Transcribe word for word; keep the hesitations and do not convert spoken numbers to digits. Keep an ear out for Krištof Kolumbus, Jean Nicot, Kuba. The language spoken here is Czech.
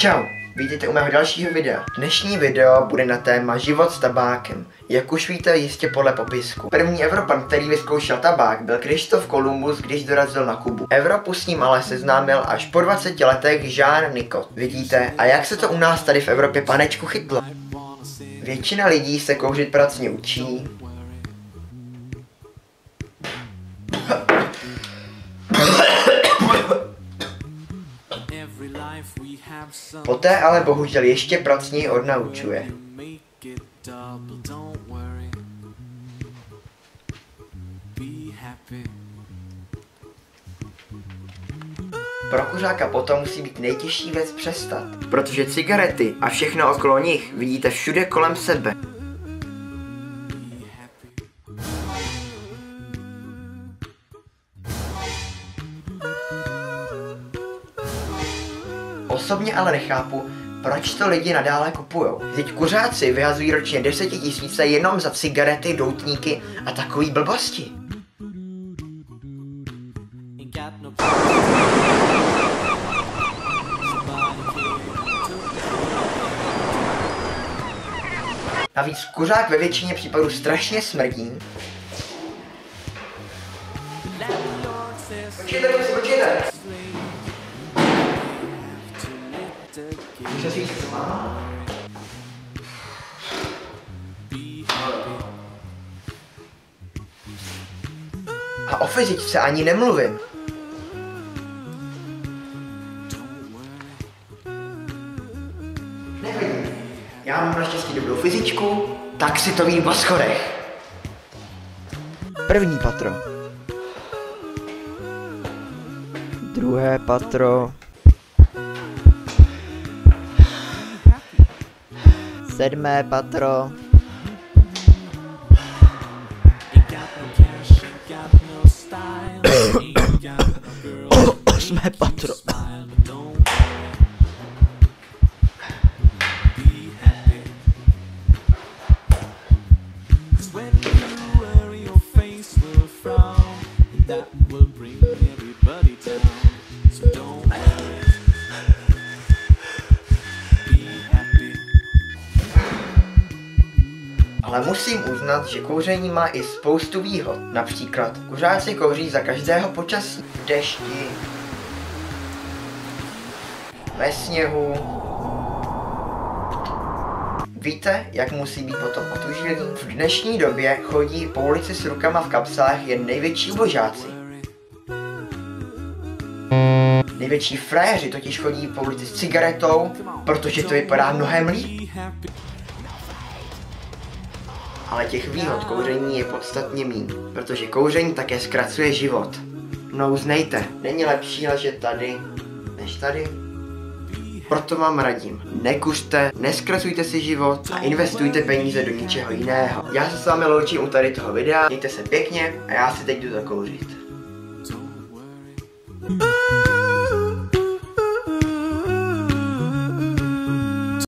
Čau, vítejte u mého dalšího videa. Dnešní video bude na téma život s tabákem. Jak už víte jistě podle popisku. První Evropan, který vyzkoušel tabák, byl Krištof Kolumbus, když dorazil na Kubu. Evropu s ním ale seznámil až po dvaceti letech Jean Nicot. Vidíte, a jak se to u nás tady v Evropě panečku chytlo? Většina lidí se kouřit pracně učí. Poté ale bohužel ještě pracněji odnaučuje. Pro kuřáka potom musí být nejtěžší věc přestat, protože cigarety a všechno okolo nich vidíte všude kolem sebe. Osobně ale nechápu, proč to lidi nadále kupujou. Vždyť kuřáci vyhazují ročně desetitisíce jenom za cigarety, doutníky a takový blbosti. Navíc kuřák ve většině případů strašně smrdí. Počkejte, počkejte! Může si jít sama? A o fyzice ani nemluvím. Nevím. Já mám naštěstí dobrou fyzičku, tak si to vím po schodech. První patro. Druhé patro. Sedmé patro. Osmé patro. Ale musím uznat, že kouření má i spoustu výhod. Například kuřáci kouří za každého počasí. V dešti, ve sněhu. Víte, jak musí být potom otužilí? V dnešní době chodí po ulici s rukama v kapsách jen největší božáci. Největší frajeři totiž chodí po ulici s cigaretou, protože to vypadá mnohem líp. Ale těch výhod kouření je podstatně míň, protože kouření také zkracuje život. No uznejte, není lepší ležet tady, než tady. Proto vám radím, nekuřte, neskracujte si život a investujte peníze do ničeho jiného. Já se s vámi loučím u tady toho videa, mějte se pěkně a já si teď jdu zakouřit.